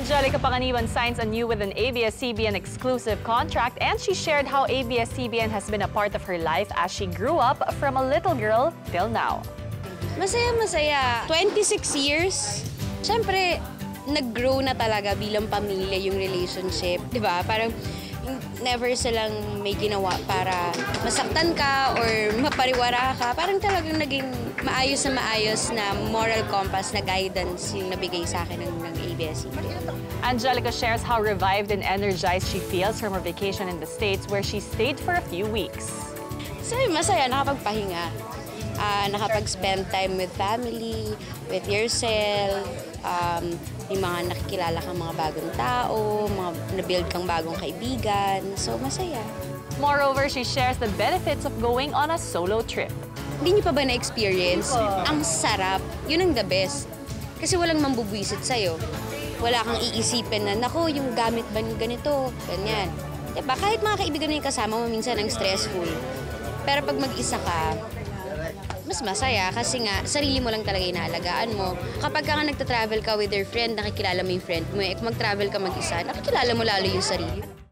Angelica Panganiban signs anew with an ABS-CBN exclusive contract, and she shared how ABS-CBN has been a part of her life as she grew up from a little girl till now. Masaya. 26 years. Siyempre, nag-grow na talaga bilang pamilya yung relationship. Diba? Parang never silang may ginawa para masaktan ka or mapariwara ka. Parang talagang naging maayos na moral compass na guidance yung nabigay sa akin ng ABS-CBN. Angelica shares how revived and energized she feels from her vacation in the States, where she stayed for a few weeks. So, masaya, nakapagpahinga. Nakapag-spend time with family, with yourself, yung mga nakikilala kang mga bagong tao, na-build kang bagong kaibigan. So, masaya. Moreover, she shares the benefits of going on a solo trip. Hindi niyo pa ba na-experience? Ang sarap. Yun ang the best. Kasi walang mambubuisit sa'yo. Wala kang iisipin na, naku, yung gamit ba ng ganito? Ganyan. Diba? Kahit mga kaibigan na yung kasama mo, minsan ang stressful. Pero pag mag-isa ka, mas masaya kasi nga sarili mo lang talaga inaalagaan mo. Kapag ka nagta-travel ka with your friend, nakikilala mo yung friend mo. Kung mag-travel ka mag-isa, nakikilala mo lalo yung sarili.